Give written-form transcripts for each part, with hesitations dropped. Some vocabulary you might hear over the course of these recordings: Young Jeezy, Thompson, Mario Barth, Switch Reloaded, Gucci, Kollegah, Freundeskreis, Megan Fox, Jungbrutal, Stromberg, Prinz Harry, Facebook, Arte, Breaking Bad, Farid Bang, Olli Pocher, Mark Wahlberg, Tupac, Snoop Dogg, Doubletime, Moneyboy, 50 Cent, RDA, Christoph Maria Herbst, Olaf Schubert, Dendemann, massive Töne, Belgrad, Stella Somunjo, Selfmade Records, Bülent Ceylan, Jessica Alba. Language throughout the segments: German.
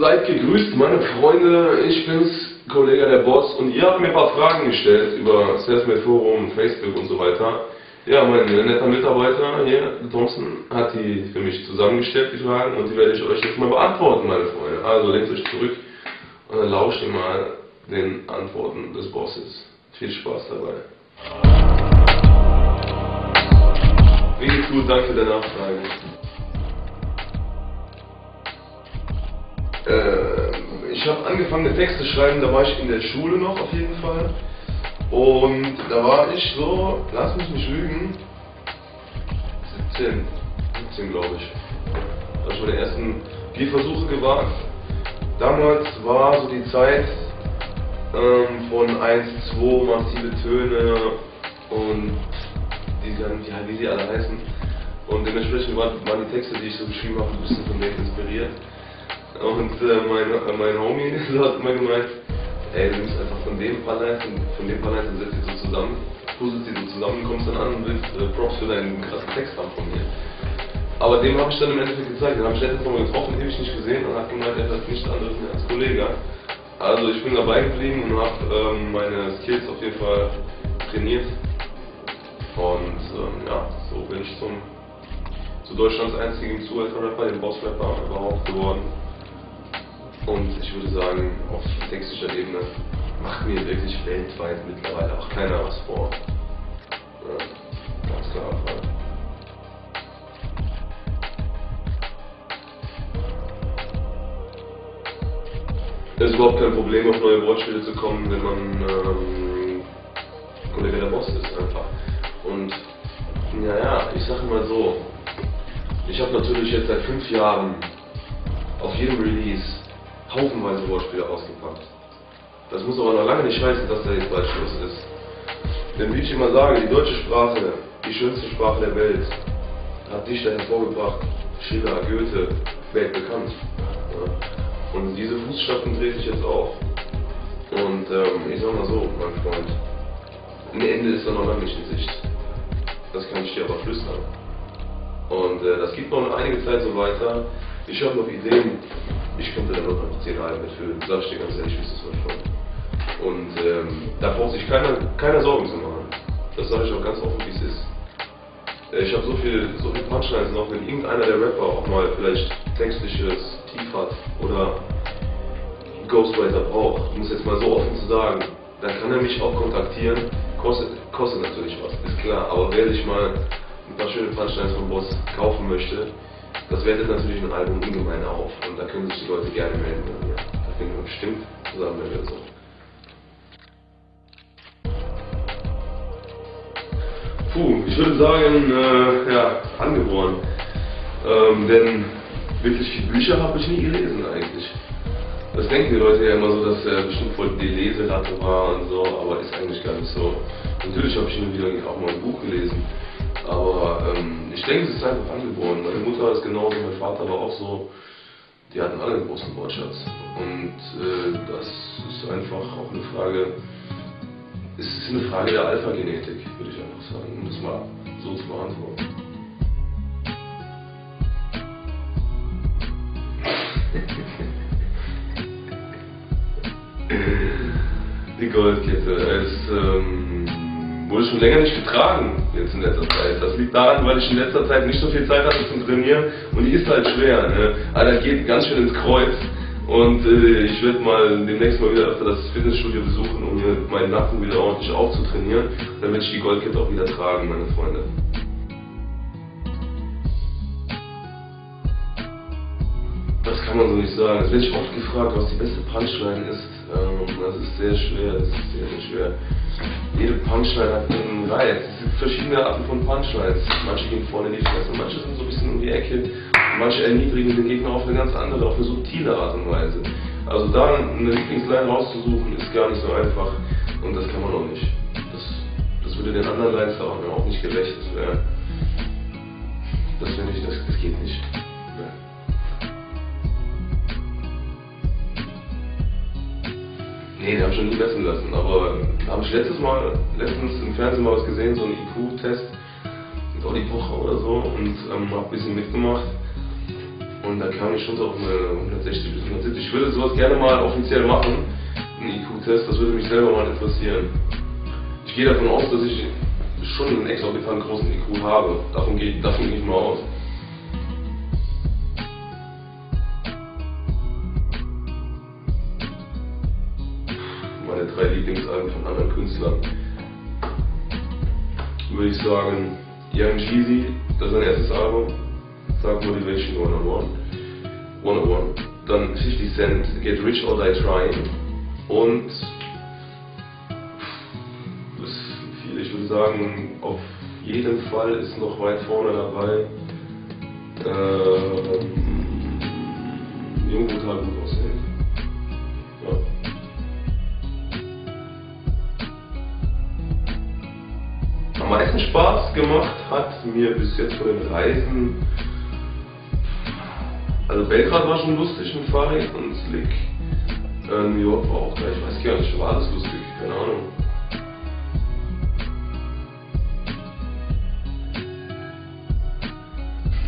Seid gegrüßt, meine Freunde, ich bin's, Kollegah der Boss, und ihr habt mir ein paar Fragen gestellt über Selfmade Forum, Facebook und so weiter. Ja, mein netter Mitarbeiter hier, Thompson, hat die für mich zusammengestellt, die Fragen, und die werde ich euch jetzt mal beantworten, meine Freunde. Also lehnt euch zurück und dann lauscht ihr mal den Antworten des Bosses. Viel Spaß dabei. Wie gut, danke für deine Nachfrage. Ich habe angefangen, Texte zu schreiben, da war ich in der Schule noch auf jeden Fall. Und da war ich so, lass mich nicht lügen, 17 glaube ich. Da habe ich meine ersten Gehversuche gewagt. Damals war so die Zeit von 1-2, massive Töne und wie sie alle heißen. Und dementsprechend waren die Texte, die ich so geschrieben habe, ein bisschen von mir inspiriert. Und mein Homie hat immer gemeint, ey, du nimmst einfach von dem Palais und setzt die so zusammen, puzzelt die so zusammen, kommst dann an und willst Props für deinen krassen Text haben von mir. Aber dem habe ich dann im Endeffekt gezeigt, den habe ich letztens nochmal getroffen, den habe ich nicht gesehen, und hat gemeint, er hat nichts anderes mehr als Kollegah. Also ich bin dabei geblieben und habe meine Skills auf jeden Fall trainiert. Und ja, so bin ich zu Deutschlands einzigen Zuhälter-Rapper, dem Boss-Rapper überhaupt geworden. Und ich würde sagen, auf textischer Ebene macht mir wirklich weltweit mittlerweile auch keiner was vor. Ja, ganz klar. Es ist überhaupt kein Problem, auf neue Wortspiele zu kommen, wenn man Kollegah der Boss ist einfach. Und naja, ich sage mal so, ich habe natürlich jetzt seit 5 Jahren auf jedem Release haufenweise Wortspiele ausgepackt. Das muss aber noch lange nicht heißen, dass da jetzt bald Schluss ist. Denn wie ich immer sage, die deutsche Sprache, die schönste Sprache der Welt, hat Dichter hervorgebracht, Schiller, Goethe, weltbekannt. Ja. Und diese Fußstapfen drehe ich jetzt auf. Und ich sag mal so, mein Freund, ein Ende ist da noch lange nicht in Sicht. Das kann ich dir aber flüstern. Und das geht noch einige Zeit so weiter. Ich habe noch Ideen. Ich könnte da noch 10 Alben mitfüllen, sag ich dir ganz ehrlich, wie es ist, mein Freund. Und da braucht sich keiner Sorgen zu machen. Das sage ich auch ganz offen, wie es ist. Ich habe so viel Punchlines noch, wenn irgendeiner der Rapper auch mal vielleicht textliches Tief hat oder Ghostwriter braucht, um es jetzt mal so offen zu sagen, dann kann er mich auch kontaktieren. Kostet natürlich was, ist klar, aber wer sich mal ein paar schöne Punchlines vom Boss kaufen möchte, das wertet natürlich ein Album ungemein auf, und da können sich die Leute gerne melden bei mir. Da finden wir bestimmt zusammen eine Lösung. Puh, ich würde sagen, ja, angeboren. Denn wirklich viele Bücher habe ich nie gelesen eigentlich. Das denken die Leute ja immer so, dass bestimmt voll die Leseratte war und so, aber ist eigentlich gar nicht so. Natürlich habe ich immer wieder auch mal ein Buch gelesen. Aber ich denke, es ist einfach angeboren. Meine Mutter ist genauso, mein Vater war auch so. Die hatten alle einen großen Wortschatz. Und das ist einfach auch eine Frage, es ist eine Frage der Alpha-Genetik, würde ich einfach sagen, um das mal so zu beantworten. Die Goldkette ist... wurde schon länger nicht getragen, jetzt in letzter Zeit. Das liegt daran, weil ich in letzter Zeit nicht so viel Zeit hatte zum Trainieren, und die ist halt schwer, ne? Alter, geht ganz schön ins Kreuz, und ich werde mal demnächst mal wieder öfter das Fitnessstudio besuchen, um mir meinen Nacken wieder ordentlich aufzutrainieren, dann werde ich die Goldkette auch wieder tragen, meine Freunde. Das kann man so nicht sagen. Es werde ich oft gefragt, was die beste Punchline ist. Das ist sehr schwer, das ist sehr, sehr schwer. Jede Punchline hat einen Reiz. Es gibt verschiedene Arten von Punchlines. Manche gehen vorne in die Fresse, manche sind so ein bisschen um die Ecke, manche erniedrigen den Gegner auf eine ganz andere, auf eine subtile Art und Weise. Also da eine Lieblingsline rauszusuchen, ist gar nicht so einfach, und das kann man auch nicht. Das würde den anderen Lines auch nicht gerecht. Das finde ich, das geht nicht. Nee, den habe ich schon nie messen lassen, aber habe ich letztens im Fernsehen mal was gesehen, so einen IQ-Test mit Olli Pocher oder so, und habe ein bisschen mitgemacht, und da kam ich schon so auf meine 160 bis Ich würde sowas gerne mal offiziell machen, einen IQ-Test, das würde mich selber mal interessieren. Ich gehe davon aus, dass ich schon einen exorbitant großen IQ habe, davon gehe ich mal aus. Meine 3 Lieblingsalben von anderen Künstlern. Würde ich sagen, Young Jeezy, das ist sein erstes Album, Sag Motivation 101. Dann 50 Cent, Get Rich or Die Trying. Und das ist viel, ich würde sagen, auf jeden Fall ist noch weit vorne dabei. Jungbrutal, gut aussehen. Ja. Am meisten Spaß gemacht hat mir bis jetzt von den Reisen, also Belgrad war schon lustig mit Farid und Slick, New York war auch gleich, weiß ich gar nicht, war alles lustig, keine Ahnung.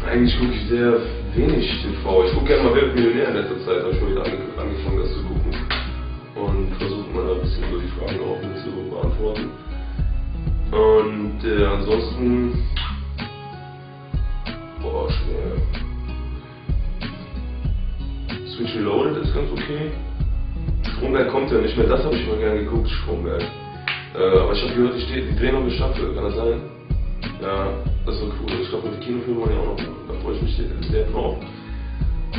Eigentlich gucke ich sehr wenig TV, ich gucke gerne mal Wer wird Millionär in letzter Zeit, habe ich schon wieder angefangen das zu gucken und versuche mal da ein bisschen so die Fragen auch mit zu beantworten. Und ansonsten, boah, schwer. Switch Reloaded ist ganz okay. Stromberg kommt ja nicht mehr, das habe ich mal gerne geguckt, Stromberg. Aber ich habe gehört, die drehen noch eine Staffel, kann das sein? Ja, das war cool. Ich glaube, die Kinofilme waren ja auch noch, da freue ich mich sehr drauf.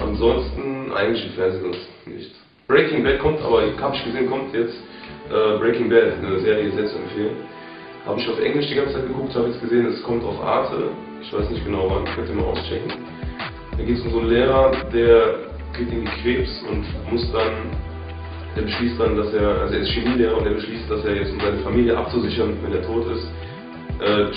Ansonsten, eigentlich im Fernsehen sonst nichts. Breaking Bad kommt, aber habe ich gesehen, kommt jetzt Breaking Bad, eine Serie sehr zu empfehlen. Habe ich auf Englisch die ganze Zeit geguckt, habe jetzt gesehen, es kommt auf Arte. Ich weiß nicht genau wann, könnt ihr mal auschecken. Da geht es um so einen Lehrer, der kriegt irgendwie Krebs und der beschließt dann, dass er ist Chemielehrer und der beschließt, dass er jetzt, um seine Familie abzusichern, wenn er tot ist,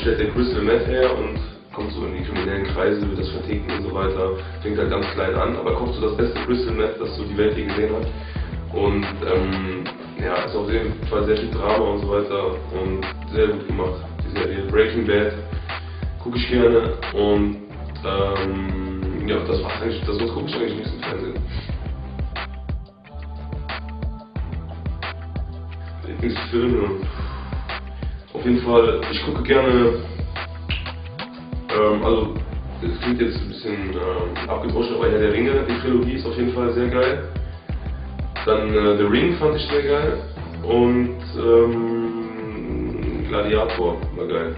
stellt der Crystal Meth her und kommt so in die kriminellen Kreise, wird das verticken und so weiter. Fängt halt ganz klein an, aber kauft so das beste Crystal Meth, das so die Welt je gesehen hat. Und ja, ist auf jeden Fall sehr viel Drama und so weiter und sehr gut gemacht, die Serie. Breaking Bad gucke ich gerne und ja, das war's eigentlich, das gucke ich eigentlich nicht im Fernsehen. Lieblingsfilme, auf jeden Fall, ich gucke gerne, also es klingt jetzt ein bisschen abgedroschen, aber Herr der Ringe, die Trilogie ist auf jeden Fall sehr geil. Dann The Ring fand ich sehr geil und Gladiator war geil.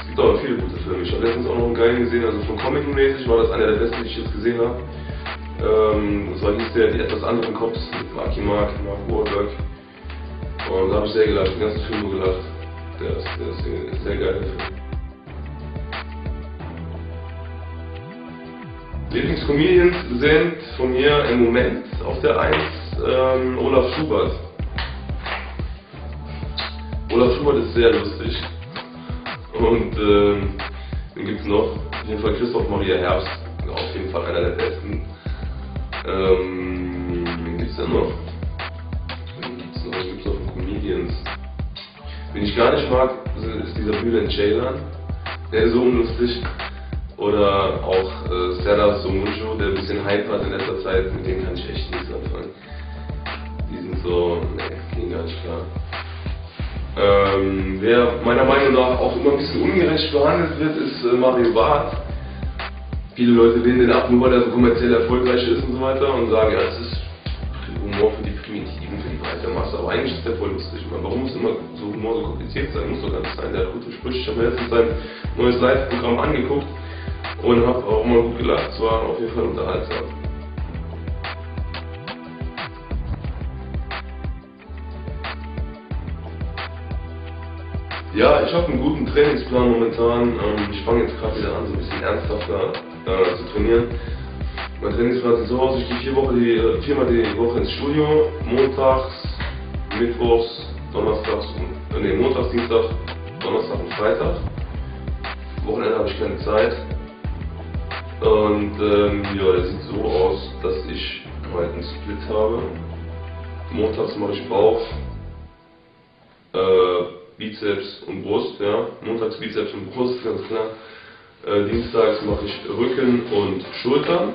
Es gibt auch viele gute Filme. Ich habe letztens auch noch einen geilen gesehen, also von Comic-mäßig war das einer der besten, die ich jetzt gesehen habe. Das war die etwas anderen Cops mit Mark Wahlberg. Und da habe ich sehr gelacht, den ganzen Film nur gelacht. Der ist sehr geil. Lieblingscomedians sind von mir im Moment auf der 1 Olaf Schubert. Olaf Schubert ist sehr lustig. Und dann gibt es noch auf jeden Fall Christoph Maria Herbst, auf jeden Fall einer der besten. Wen gibt es denn noch? Was gibt es noch von Comedians? Wen ich gar nicht mag, ist dieser Bülent Ceylan. Der ist so unlustig. Oder auch Stella Somunjo, der ein bisschen Hype hat in letzter Zeit, mit dem kann ich echt nichts anfangen. Die sind so, ging gar nicht klar. Wer meiner Meinung nach auch immer ein bisschen ungerecht behandelt wird, ist Mario Barth. Viele Leute lehnen den ab, nur weil er so kommerziell erfolgreich ist und so weiter und sagen, ja, es ist Humor für die Primitiven, für die breite Masse, aber eigentlich ist der voll lustig. Man, warum muss immer so Humor so kompliziert sein? Muss doch gar nicht sein. Der hat gute Sprüche. Ich habe mir letztens sein neues Live-Programm angeguckt und habe auch mal gut gelacht. Es war auf jeden Fall unterhaltsam. Ja, ich habe einen guten Trainingsplan momentan. Ich fange jetzt gerade wieder an, so ein bisschen ernsthafter zu trainieren. Mein Trainingsplan sieht so aus, ich gehe viermal die Woche ins Studio, montags, mittwochs, donnerstags und montags, Dienstag, Donnerstag und Freitag. Wochenende habe ich keine Zeit. Und ja, das sieht so aus, dass ich heute einen Split habe. Montags mache ich Bauch, Bizeps und Brust, ja. Montags Bizeps und Brust, ganz klar. Dienstags mache ich Rücken und Schultern.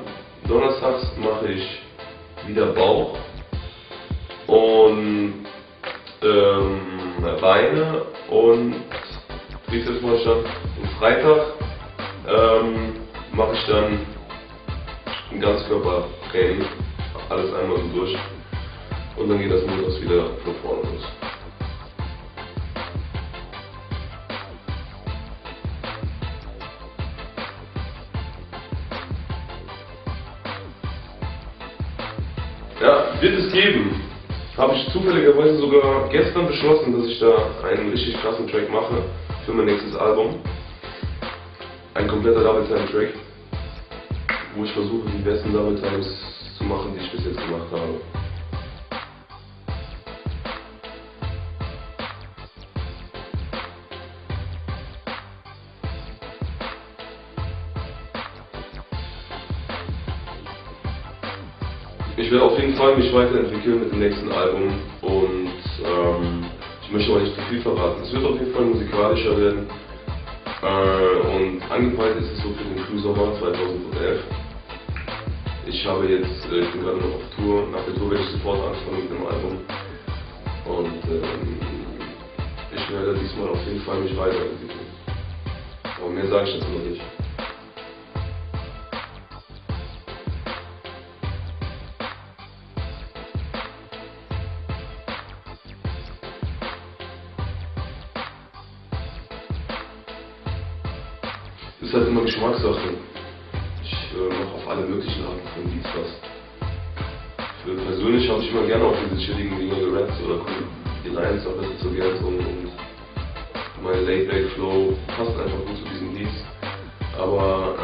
Donnerstags mache ich Wiederbau und Weine und Friedhofsmannschaft. Am Freitag mache ich dann ein Ganzkörpertraining, alles einmal so durch und dann geht das montags wieder von vorne los. Ja, wird es geben. Habe ich zufälligerweise sogar gestern beschlossen, dass ich da einen richtig krassen Track mache für mein nächstes Album. Ein kompletter Double-Time-Track, wo ich versuche, die besten Double-Times zu machen, die ich bis jetzt gemacht habe. Ich werde auf jeden Fall mich weiterentwickeln mit dem nächsten Album und ich möchte aber nicht zu viel verraten. Es wird auf jeden Fall musikalischer werden und angepeilt ist es so für den Frühsommer 2011. Ich habe jetzt, ich bin gerade noch auf Tour, nach der Tour werde ich sofort anfangen mit dem Album und ich werde diesmal auf jeden Fall mich weiterentwickeln. Aber mehr sage ich dazu noch nicht. Das ist halt immer Geschmackssache. Ich mache auf alle möglichen Arten von Beats was. Persönlich habe ich immer gerne auf diese chilligen Dinger gerappt oder die Lines auch besser zu Geld und mein Late-Back-Flow passt einfach gut zu diesen Beats. Aber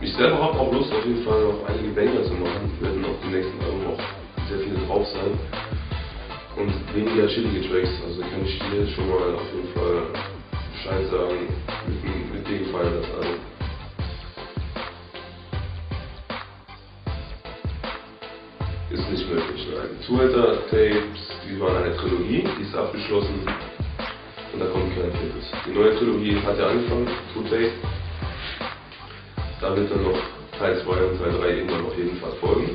ich selber habe auch Lust auf jeden Fall noch einige Banger zu machen. Wir werden auf dem nächsten Album auch sehr viele drauf sein. Und weniger chillige Tracks, also kann ich dir schon mal auf jeden Fall Bescheid sagen. Mit dir gefallen das alles. Ist nicht möglich. Zuhälter-Tapes, die waren eine Trilogie, die ist abgeschlossen und da kommt kein Tapes. Die neue Trilogie hat ja angefangen, 2 Tapes. Da wird dann noch Teil 2 und Teil 3 irgendwann auf jeden Fall folgen.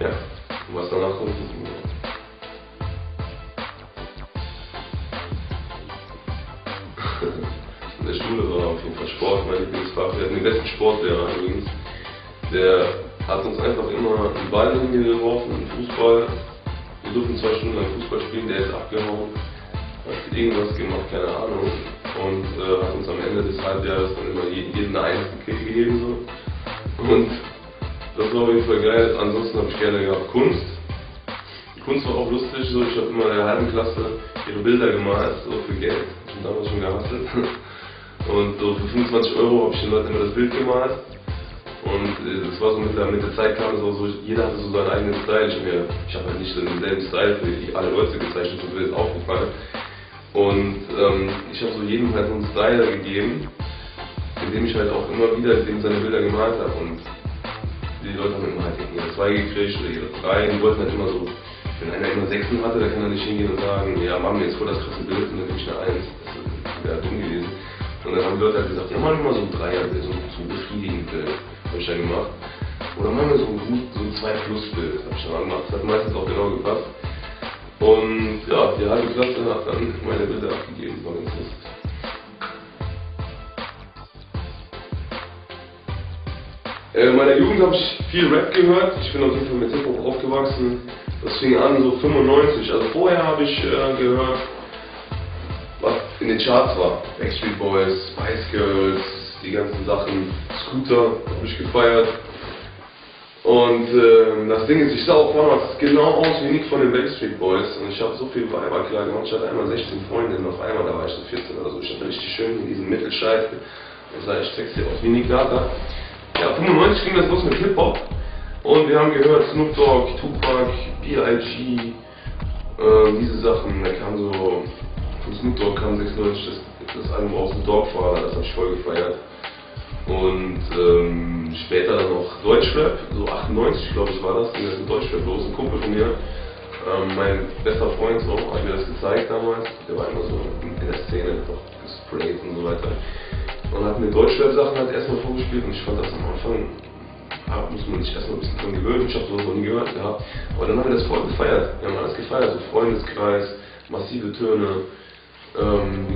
Ja, und was danach kommt, wissen wir. In der Schule war auf jeden Fall Sport mein Lieblingsfach. Wir hatten den besten Sportlehrer übrigens. Der hat uns einfach immer einen Ball hingeworfen, einen Fußball. Wir durften 2 Stunden lang Fußball spielen, der ist abgehauen. Hat irgendwas gemacht, keine Ahnung. Und hat uns am Ende des Halbjahres dann immer jeden eine Eins gegeben. So. Und das war auf jeden Fall geil. Ansonsten habe ich gerne gehabt Kunst. Kunst war auch lustig, so. Ich habe immer in der halben Klasse ihre Bilder gemalt, so für Geld. Damals schon gehasselt. Und so für 25 € habe ich den Leuten immer das Bild gemalt. Und das war so mit der Zeit kam es so, jeder hatte so seinen eigenen Style. Ich habe halt nicht so denselben Style wie alle Leute gezeichnet, das ist aufgefallen. Und ich habe so jedem halt so einen Style gegeben, in dem ich halt auch immer wieder seine Bilder gemalt habe. Und die Leute haben immer halt ihre 2 gekriegt oder ihre 3. Die wollten halt immer so. Wenn einer immer 6 hatte, dann kann er nicht hingehen und sagen, ja Mann, jetzt voll das krasse Bild und dann krieg ich eine 1. Das wäre dumm gewesen. Und dann haben die Leute halt gesagt, ja machen wir mal so ein 3er, so ein befriedigendes Bild, hab ich dann gemacht. Oder machen wir so ein gut, so ein 2-Plus-Bild, hab ich dann gemacht. Das hat meistens auch genau gepasst. Und ja, die halbe Klasse hat dann meine Bilder abgegeben, war ganz lustig. In meiner Jugend habe ich viel Rap gehört, ich bin auf jeden Fall mit Hip-Hop aufgewachsen. Das fing an so 95, also vorher habe ich gehört, was in den Charts war. Backstreet Boys, Spice Girls, die ganzen Sachen, Scooter habe ich gefeiert. Und das Ding ist, ich sah auch damals genau aus wie Nick von den Backstreet Boys und ich habe so viel Weiber klar gemacht. Ich hatte einmal 16 Freundinnen, auf einmal da war ich so 14 oder so. Ich hatte richtig schön in diesem Mittelscheiß, da sah ich sexy aus wie Nick Data. Ja, 95 ging das los mit Hip-Hop. Und wir haben gehört Snoop Dogg, Tupac, B.I.G., diese Sachen. Da kam so, von Snoop Dogg kam 96 das Album raus, ein Dogfather, das habe ich voll gefeiert. Und später dann noch Deutschrap, so 98 glaube ich war das, ging das mit Deutschrap los, ein Kumpel von mir. Mein bester Freund so, hat mir das gezeigt damals, der war immer so in der Szene doch gesprayt und so weiter. Und hat mir Deutschrap-Sachen halt erstmal vorgespielt und ich fand das am Anfang muss man sich erstmal ein bisschen dran gewöhnen, ich habe sowas noch nie gehört gehabt. Aber dann haben wir das voll gefeiert, wir haben alles gefeiert, so Freundeskreis, massive Töne,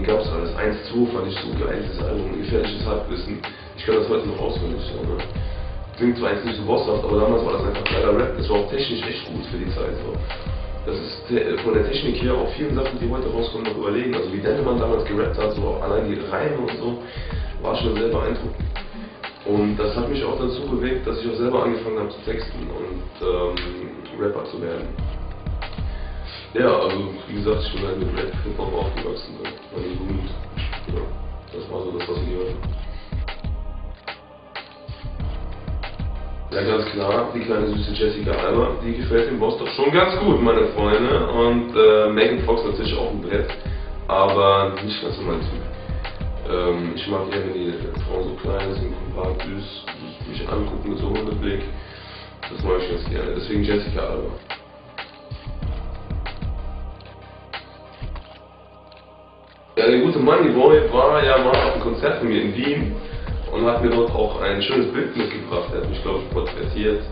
gab es alles. 1-2 fand ich so geil, dieses Album, gefährliches Halbwissen. Ich kann das heute noch auswendig, so, ne? Klingt zwar jetzt nicht so bosshaft, aber damals war das einfach geiler Rap, das war auch technisch echt gut für die Zeit. So. Das ist von der Technik her auch vielen Sachen, die heute rauskommen, noch überlegen. Also wie Dendemann damals gerappt hat, so allein die Reime und so, war schon sehr beeindruckend. Und das hat mich auch dazu bewegt, dass ich auch selber angefangen habe zu texten und Rapper zu werden. Ja, also wie gesagt, ich bin halt mit Rap Hip-Hop aufgewachsen, meine Jugend. Ja, das war so das, was ich gehört habe. Ja, ganz klar, die kleine süße Jessica Alba, die gefällt dem Boss doch schon ganz gut, meine Freunde. Und Megan Fox natürlich auch ein Brett, aber nicht ganz so mein Typ. Ich mag eher, wenn die Frauen so klein sind, kompakt, süß, mich angucken mit so einem Hundeblick. Das mag ich ganz gerne, deswegen Jessica Alba. Ja, der gute Moneyboy war ja mal auf einem Konzert von mir in Wien und hat mir dort auch ein schönes Bild mitgebracht. Er hat mich, glaube ich, porträtiert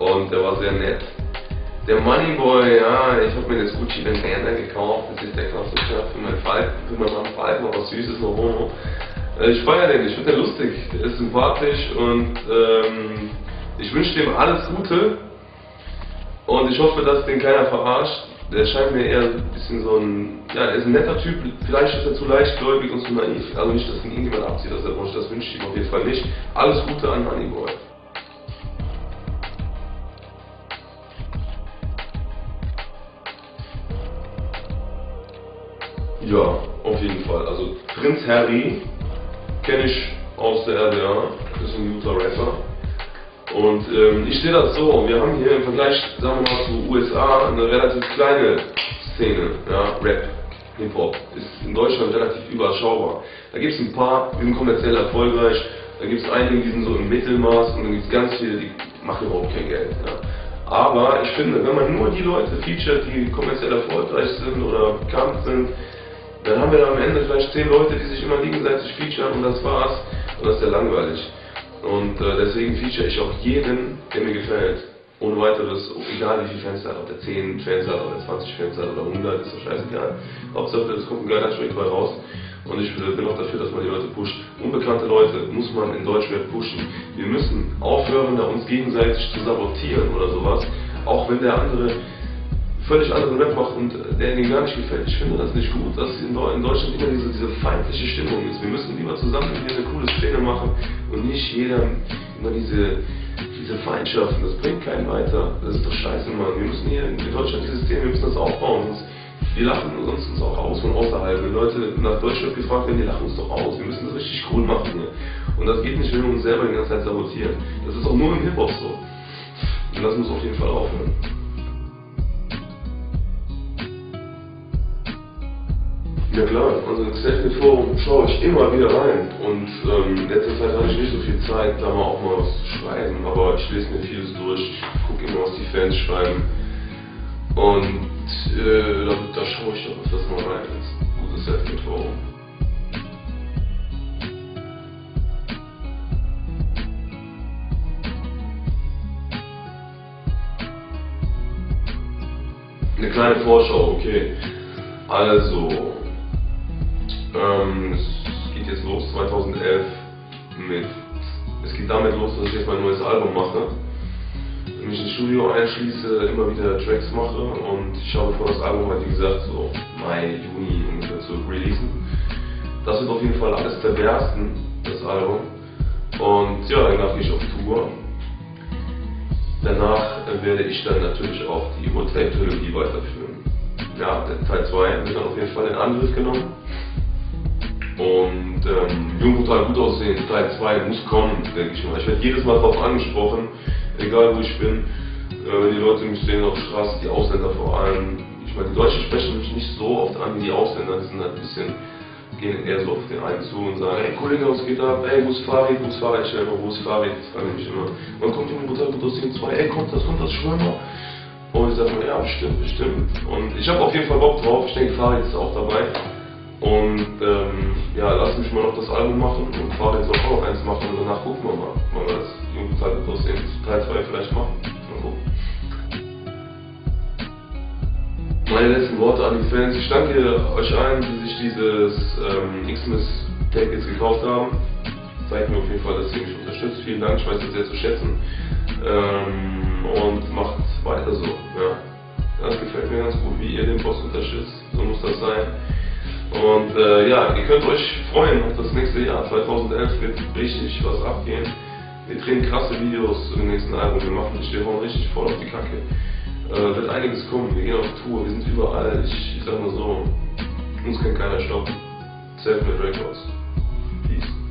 und der war sehr nett. Der Moneyboy, ja, ich habe mir das Gucci den Kalender gekauft. Das ist der knappste Shirt für meinen Falken, für meinen Mann Falken, aber was Süßes, noch Homo. Ich feiere den, ich finde den lustig, der ist sympathisch und ich wünsche dem alles Gute und ich hoffe, dass den keiner verarscht. Der scheint mir eher ein bisschen so ein, ja, er ist ein netter Typ, vielleicht ist er zu leichtgläubig und zu naiv, also nicht, dass ihn irgendjemand abzieht aus der Wunsch, das wünsche ich ihm auf jeden Fall nicht. Alles Gute an Moneyboy. Ja, auf jeden Fall, also Prinz Harry kenne ich aus der RDA, ist ein guter Rapper. Und ich sehe das so, wir haben hier im Vergleich, sagen wir mal, zu USA eine relativ kleine Szene, ja, Rap, Hip-Hop, ist in Deutschland relativ überschaubar. Da gibt es ein paar, die sind kommerziell erfolgreich, da gibt es einige, die sind so im Mittelmaß und dann gibt es ganz viele, die machen überhaupt kein Geld. Ja. Aber ich finde, wenn man nur die Leute featuret, die kommerziell erfolgreich sind oder bekannt sind, dann haben wir da am Ende vielleicht 10 Leute, die sich immer gegenseitig featuren und das war's. Und das ist ja langweilig. Und deswegen feature ich auch jeden, der mir gefällt. Ohne weiteres, egal wie viele Fans da hat, ob der 10 Fans hat, ob der 20 Fans hat oder 100, ist doch scheißegal. Hauptsache, es kommt ein geiler Track bei raus. Und ich bin auch dafür, dass man die Leute pusht. Unbekannte Leute muss man in Deutschland pushen. Wir müssen aufhören, da uns gegenseitig zu sabotieren oder sowas. Auch wenn der andere völlig anderen Rap macht und der ihnen gar nicht gefällt. Ich finde das nicht gut, dass in Deutschland immer diese feindliche Stimmung ist. Wir müssen lieber zusammen hier eine coole Szene machen und nicht jeder immer diese Feindschaften. Das bringt keinen weiter. Das ist doch scheiße, Mann. Wir müssen hier in Deutschland dieses System, wir müssen das aufbauen. Wir lachen uns auch aus von außerhalb. Wenn Leute nach Deutschland gefragt werden, die lachen uns doch aus. Wir müssen das richtig cool machen hier. Und das geht nicht, wenn wir uns selber die ganze Zeit sabotieren. Das ist auch nur im Hip-Hop so. Und das muss auf jeden Fall aufhören. Ja klar, also das Selfmade-Forum schaue ich immer wieder rein und in letzter Zeit habe ich nicht so viel Zeit, da mal auch mal was zu schreiben, aber ich lese mir vieles durch, ich gucke immer, was die Fans schreiben und da schaue ich doch öfters mal rein, das ist ein gutes Selfmade-Forum. Eine kleine Vorschau, okay, also es geht jetzt los 2011 mit. Es geht damit los, dass ich jetzt mein neues Album mache. Mich ins Studio einschließe, immer wieder Tracks mache und ich habe vor, das Album halt, wie gesagt, so Mai, Juni ungefähr zu releasen. Das wird auf jeden Fall alles der ersten, das Album. Und ja, danach gehe ich auf Tour. Danach werde ich dann natürlich auch die Urteil-Trilogie weiterführen. Ja, Teil 2 wird dann auf jeden Fall in Angriff genommen. Und Jungbrutal gut aussehen, Teil 2 muss kommen, denke ich mal. Ich werde jedes Mal darauf angesprochen, egal wo ich bin. Die Leute mich sehen auf der Straße, die Ausländer vor allem. Ich meine, die Deutschen sprechen mich nicht so oft an wie die Ausländer, die sind halt ein bisschen, gehen eher so auf den einen zu und sagen, hey Kollegah, was geht ab? Ey, wo ist Farid? Wo ist Farid? Ich stelle immer, wo ist Farid? Das frage ich mich immer. Wann kommt Jungbrutal gut aussehen 2? Ey, kommt das schon mal? Und ich sage mir, ja, bestimmt, bestimmt. Und ich habe auf jeden Fall Bock drauf, ich denke, Farid ist auch dabei. Und ja, lass mich mal noch das Album machen und Farid soll auch noch eins machen und danach gucken wir mal. Wollen wir das irgendwie Zeit bloß in Teil 2 vielleicht machen? Mal gucken. Meine letzten Worte an die Fans. Ich danke euch allen, die sich dieses Xmas-Pack jetzt gekauft haben. Zeigt mir auf jeden Fall, dass ihr mich unterstützt. Vielen Dank, ich weiß das sehr zu schätzen. Und macht weiter so. Ja. Das gefällt mir ganz gut, wie ihr den Boss unterstützt. So muss das sein. Und ja, ihr könnt euch freuen auf das nächste Jahr. 2011 wird richtig was abgehen. Wir drehen krasse Videos zum nächsten Album. Wir hauen richtig voll auf die Kacke. Wird einiges kommen. Wir gehen auf Tour. Wir sind überall. Ich sag mal so, uns kann keiner stoppen. Selfmade Records. Peace.